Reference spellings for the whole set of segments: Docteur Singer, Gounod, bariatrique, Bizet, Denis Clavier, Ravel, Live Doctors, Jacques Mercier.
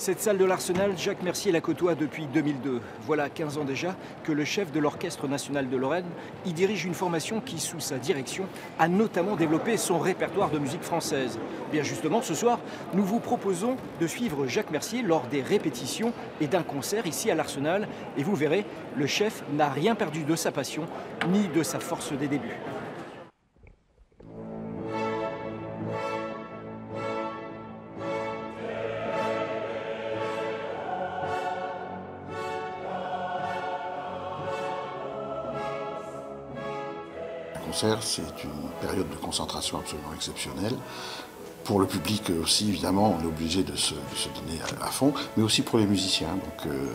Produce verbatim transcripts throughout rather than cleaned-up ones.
Cette salle de l'Arsenal, Jacques Mercier la côtoie depuis deux mille deux. Voilà quinze ans déjà que le chef de l'Orchestre national de Lorraine y dirige une formation qui, sous sa direction, a notamment développé son répertoire de musique française. Bien justement, ce soir, nous vous proposons de suivre Jacques Mercier lors des répétitions et d'un concert ici à l'Arsenal. Et vous verrez, le chef n'a rien perdu de sa passion ni de sa force des débuts. C'est une période de concentration absolument exceptionnelle. Pour le public aussi, évidemment, on est obligé de se, de se donner à, à fond, mais aussi pour les musiciens. Donc, euh,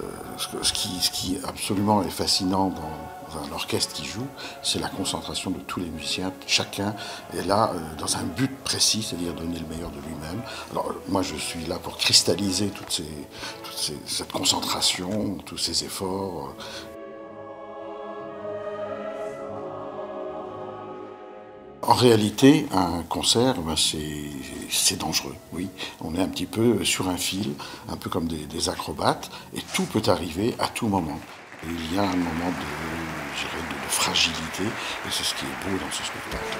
euh, ce, ce, qui, ce qui absolument est fascinant dans, dans l'orchestre qui joue, c'est la concentration de tous les musiciens. Chacun est là euh, dans un but précis, c'est-à-dire donner le meilleur de lui-même. Alors, moi, je suis là pour cristalliser toute ces, toute ces, cette concentration, tous ces efforts. Euh, En réalité, un concert, ben c'est dangereux, oui. On est un petit peu sur un fil, un peu comme des, des acrobates, et tout peut arriver à tout moment. Et il y a un moment de, je dirais, de, de fragilité, et c'est ce qui est beau dans ce spectacle.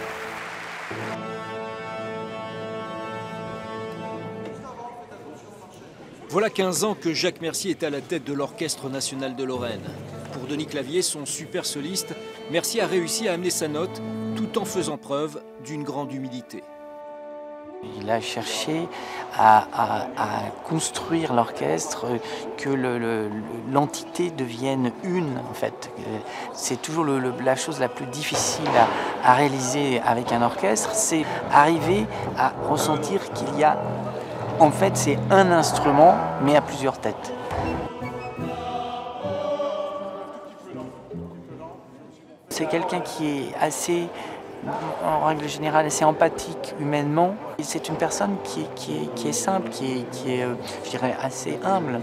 Voilà quinze ans que Jacques Mercier est à la tête de l'Orchestre national de Lorraine. Pour Denis Clavier, son super soliste, Mercier a réussi à amener sa note tout en faisant preuve d'une grande humilité. Il a cherché à, à, à construire l'orchestre, que le, le, l'entité devienne une, en fait. C'est toujours le, le, la chose la plus difficile à, à réaliser avec un orchestre, c'est arriver à ressentir qu'il y a, en fait, c'est un instrument, mais à plusieurs têtes. C'est quelqu'un qui est assez, en règle générale, assez empathique humainement. C'est une personne qui est, qui est, qui est simple, qui est, qui est, je dirais, assez humble.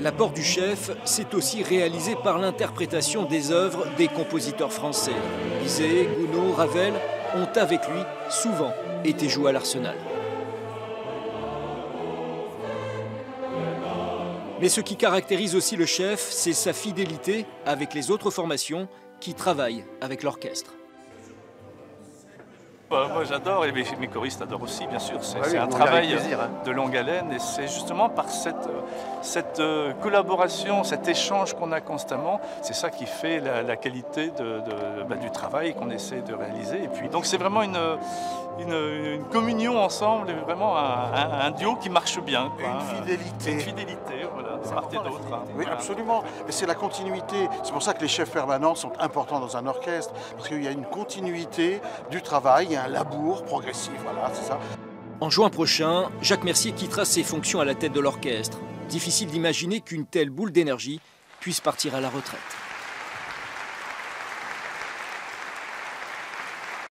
L'apport du chef s'est aussi réalisé par l'interprétation des œuvres des compositeurs français. Bizet, Gounod, Ravel ont avec lui souvent été joués à l'Arsenal. Mais ce qui caractérise aussi le chef, c'est sa fidélité avec les autres formations qui travaillent avec l'orchestre. Bah, moi j'adore, et mes, mes choristes adorent aussi, bien sûr. C'est ah oui, un travail plaisir, hein. de longue haleine, et c'est justement par cette, cette collaboration, cet échange qu'on a constamment, c'est ça qui fait la, la qualité de, de, bah, du travail qu'on essaie de réaliser. Et puis, donc c'est vraiment une, une, une communion ensemble, et vraiment un, un, un duo qui marche bien. Quoi. Une fidélité. Une fidélité, voilà, de part et d'autre. Hein. Oui, voilà. Absolument, et c'est la continuité. C'est pour ça que les chefs permanents sont importants dans un orchestre, parce qu'il y a une continuité du travail. Un labour progressif, voilà, c'est ça. En juin prochain, Jacques Mercier quittera ses fonctions à la tête de l'orchestre. Difficile d'imaginer qu'une telle boule d'énergie puisse partir à la retraite.